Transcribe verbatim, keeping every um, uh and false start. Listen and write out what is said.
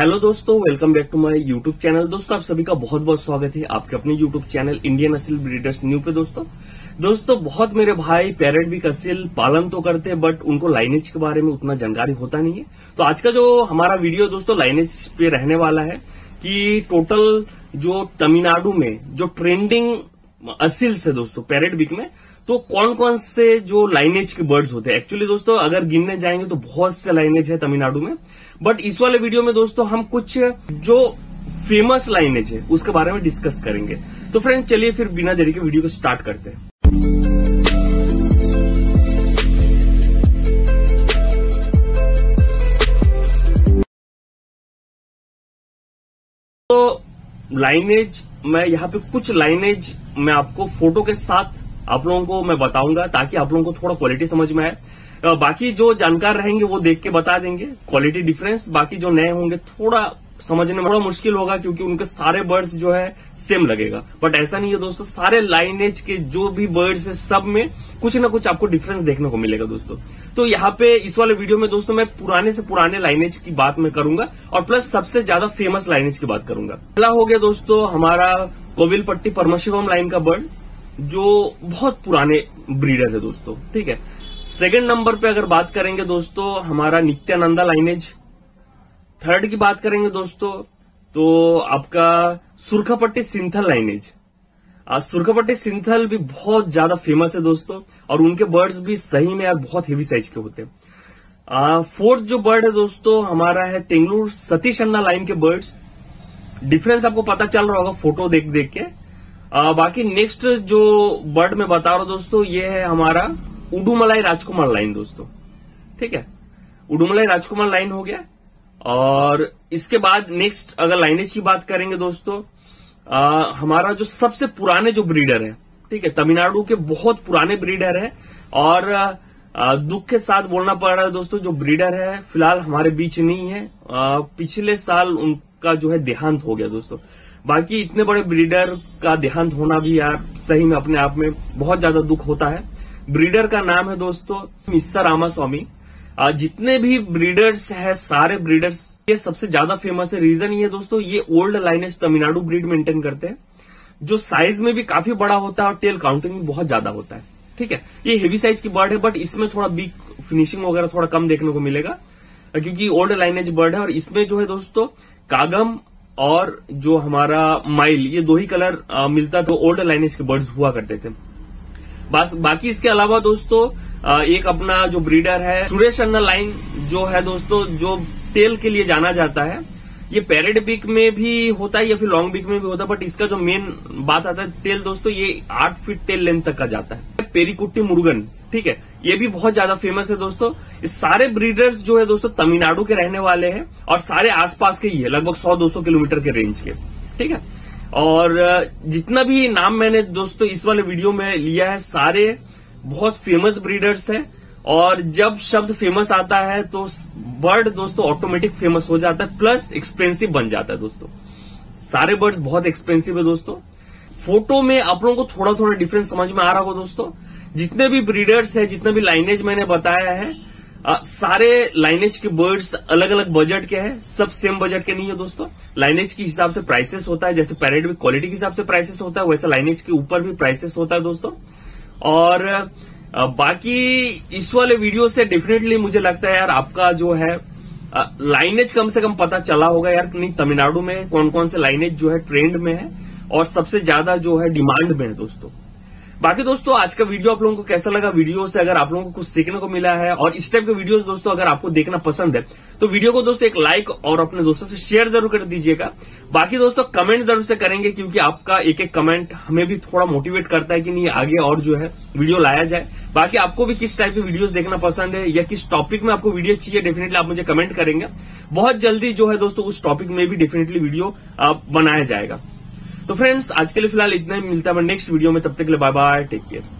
Hello दोस्तों, welcome back to my YouTube channel. दोस्तों आप सभी का बहुत बहुत स्वागत है आपके अपने YouTube channel Indian Aseel breeders new पे। दोस्तों दोस्तों बहुत मेरे भाई पैरेट बीक असील पालन तो करते हैं बट उनको लाइनेज के बारे में उतना जानकारी होता नहीं है। तो आज का जो हमारा वीडियो दोस्तों लाइनेज पे रहने वाला है कि टोटल जो तमिलनाडु में जो ट्रेंडिंग असील से दोस्तों पैरेट बीक में तो कौन कौन से जो लाइनेज के बर्ड्स होते हैं। एक्चुअली दोस्तों अगर गिनने जाएंगे तो बहुत से लाइनेज है तमिलनाडु में, बट इस वाले वीडियो में दोस्तों हम कुछ जो फेमस लाइनेज है उसके बारे में डिस्कस करेंगे। तो फ्रेंड चलिए फिर बिना देरी के वीडियो को स्टार्ट करते हैं। तो लाइनेज मैं यहाँ पे कुछ लाइनेज मैं आपको फोटो के साथ आप लोगों को मैं बताऊंगा ताकि आप लोगों को थोड़ा क्वालिटी समझ में आए। बाकी जो जानकार रहेंगे वो देख के बता देंगे क्वालिटी डिफरेंस। बाकी जो नए होंगे थोड़ा समझने में थोड़ा मुश्किल होगा क्योंकि उनके सारे बर्ड्स जो है सेम लगेगा, बट ऐसा नहीं है दोस्तों। सारे लाइनेज के जो भी बर्ड्स है सब में कुछ ना कुछ आपको डिफरेंस देखने को मिलेगा दोस्तों। तो यहाँ पे इस वाले वीडियो में दोस्तों मैं पुराने से पुराने लाइनेज की बात मैं करूंगा और प्लस सबसे ज्यादा फेमस लाइनेज की बात करूंगा। पहला हो गया दोस्तों हमारा कोविलपट्टी परमशिवम लाइन का बर्ड जो बहुत पुराने ब्रीडर है दोस्तों, ठीक है। सेकंड नंबर पे अगर बात करेंगे दोस्तों हमारा नित्यानंदा लाइनेज। थर्ड की बात करेंगे दोस्तों तो आपका सुरखापट्टी सिंथल लाइनेज। सुरखापट्टी सिंथल भी बहुत ज्यादा फेमस है दोस्तों और उनके बर्ड्स भी सही में यार बहुत हेवी साइज के होते हैं। फोर्थ जो बर्ड है दोस्तों हमारा है तेंगलुर सतीश अन्ना लाइन के बर्ड्स। डिफरेंस आपको पता चल रहा होगा फोटो देख देख के। आ, बाकी नेक्स्ट जो बर्ड में बता रहा हूं दोस्तों ये है हमारा उडुमलाई राजकुमार लाइन दोस्तों, ठीक है। उडुमलाई राजकुमार लाइन हो गया। और इसके बाद नेक्स्ट अगर लाइनेज की बात करेंगे दोस्तों आ, हमारा जो सबसे पुराने जो ब्रीडर है, ठीक है, तमिलनाडु के बहुत पुराने ब्रीडर है और आ, दुख के साथ बोलना पड़ रहा है दोस्तों जो ब्रीडर है फिलहाल हमारे बीच नहीं है। आ, पिछले साल उनका जो है देहांत हो गया दोस्तों। बाकी इतने बड़े ब्रीडर का देहांत होना भी यार सही में अपने आप में बहुत ज्यादा दुख होता है। ब्रीडर का नाम है दोस्तों मिस्टर रामा स्वामी। जितने भी ब्रीडर्स है सारे ब्रीडर्स ये सबसे ज्यादा फेमस है। रीजन ये दोस्तों ये old lineage Tamil Nadu breed maintain करते हैं जो साइज में भी काफी बड़ा होता है और टेल काउंटिंग भी बहुत ज्यादा होता है, ठीक है। ये हेवी साइज की बर्ड है बट इसमें थोड़ा बिग फिनिशिंग वगैरह थोड़ा कम देखने को मिलेगा क्योंकि ओल्ड लाइनेज बर्ड है। और इसमें जो है दोस्तों कागम और जो हमारा माइल ये दो ही कलर आ, मिलता था। ओल्ड लाइनेज के बर्ड्स हुआ करते थे बस। बाकी इसके अलावा दोस्तों आ, एक अपना जो ब्रीडर है सुरेश अन्ना लाइन जो है दोस्तों जो टेल के लिए जाना जाता है। ये पैरेट बीक में भी होता है या फिर लॉन्ग बीक में भी होता है बट इसका जो मेन बात आता है टेल दोस्तों ये आठ फीट टेल लेंथ तक का जाता है। पेरिकुट्टी मुर्गन, ठीक है, ये भी बहुत ज्यादा फेमस है दोस्तों। इस सारे ब्रीडर्स जो है दोस्तों तमिलनाडु के रहने वाले हैं और सारे आसपास के ही है लगभग सौ दो सौ किलोमीटर के रेंज के, ठीक है। और जितना भी नाम मैंने दोस्तों इस वाले वीडियो में लिया है सारे बहुत फेमस ब्रीडर्स हैं। और जब शब्द फेमस आता है तो बर्ड दोस्तों ऑटोमेटिक फेमस हो जाता है प्लस एक्सपेंसिव बन जाता है दोस्तों। सारे बर्ड्स बहुत एक्सपेंसिव है दोस्तों। फोटो में आप लोगों को थोड़ा थोड़ा डिफरेंस समझ में आ रहा होगा दोस्तों। जितने भी ब्रीडर्स है जितने भी लाइनेज मैंने बताया है आ, सारे लाइनेज के बर्ड्स अलग अलग बजट के हैं, सब सेम बजट के नहीं है दोस्तों। लाइनेज के हिसाब से प्राइसेस होता है, जैसे पैरेट भी क्वालिटी के हिसाब से प्राइसेस होता है वैसे लाइनेज के ऊपर भी प्राइसेस होता है दोस्तों। और आ, बाकी इस वाले वीडियो से डेफिनेटली मुझे लगता है यार आपका जो है आ, लाइनेज कम से कम पता चला होगा यार नहीं तमिलनाडु में कौन कौन से लाइनेज जो है ट्रेंड में है और सबसे ज्यादा जो है डिमांड में है दोस्तों। बाकी दोस्तों आज का वीडियो आप लोगों को कैसा लगा, वीडियो से अगर आप लोगों को कुछ सीखने को मिला है और इस टाइप के वीडियोस दोस्तों अगर आपको देखना पसंद है तो वीडियो को दोस्तों एक लाइक और अपने दोस्तों से शेयर जरूर कर दीजिएगा। बाकी दोस्तों कमेंट जरूर से करेंगे क्योंकि आपका एक एक कमेंट हमें भी थोड़ा मोटिवेट करता है कि नहीं आगे और जो है वीडियो लाया जाए। बाकी आपको भी किस टाइप के वीडियोस देखना पसंद है या किस टॉपिक में आपको वीडियो चाहिए डेफिनेटली आप मुझे कमेंट करेंगे। बहुत जल्दी जो है दोस्तों उस टॉपिक में भी डेफिनेटली वीडियो बनाया जाएगा। तो फ्रेंड्स आज के लिए फिलहाल इतना ही, मिलता है नेक्स्ट वीडियो में, तब तक के लिए बाय बाय, टेक केयर।